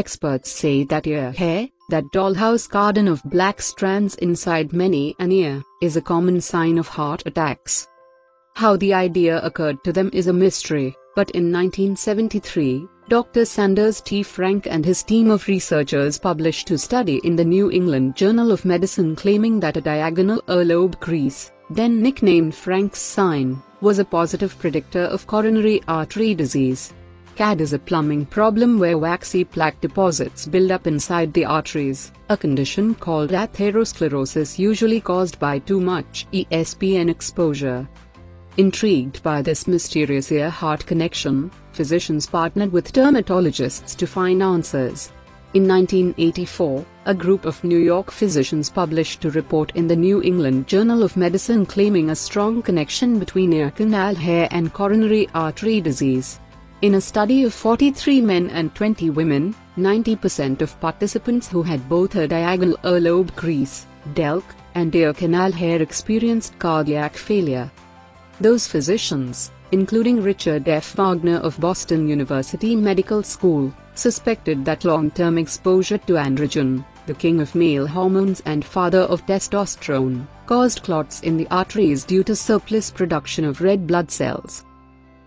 Experts say that ear hair, that dollhouse garden of black strands inside many an ear, is a common sign of heart attacks. How the idea occurred to them is a mystery, but in 1973, Dr. Sanders T. Frank and his team of researchers published a study in the New England Journal of Medicine claiming that a diagonal earlobe crease, then nicknamed Frank's Sign, was a positive predictor of coronary artery disease. CAD is a plumbing problem where waxy plaque deposits build up inside the arteries, a condition called atherosclerosis usually caused by too much ESPN exposure. Intrigued by this mysterious ear-heart connection, physicians partnered with dermatologists to find answers. In 1984, a group of New York physicians published a report in the New England Journal of Medicine claiming a strong connection between ear canal hair and coronary artery disease. In a study of 43 men and 20 women, 90% of participants who had both a diagonal earlobe crease, DELC, and ear canal hair experienced cardiac failure. Those physicians, including Richard F. Wagner of Boston University Medical School, suspected that long-term exposure to androgen, the king of male hormones and father of testosterone, caused clots in the arteries due to surplus production of red blood cells.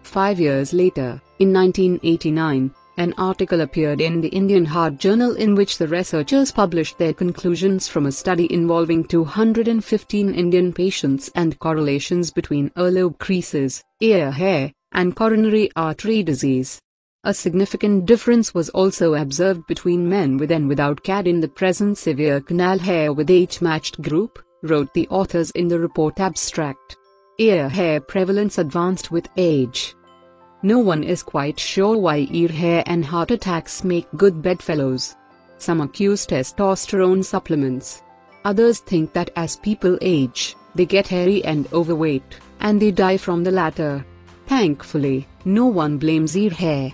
5 years later, in 1989, an article appeared in the Indian Heart Journal in which the researchers published their conclusions from a study involving 215 Indian patients and correlations between earlobe creases, ear hair, and coronary artery disease. A significant difference was also observed between men with and without CAD in the present severe canal hair with age-matched group, wrote the authors in the report abstract. Ear hair prevalence advanced with age. No one is quite sure why ear hair and heart attacks make good bedfellows. Some accuse testosterone supplements. Others think that as people age, they get hairy and overweight, and they die from the latter. Thankfully, no one blames ear hair.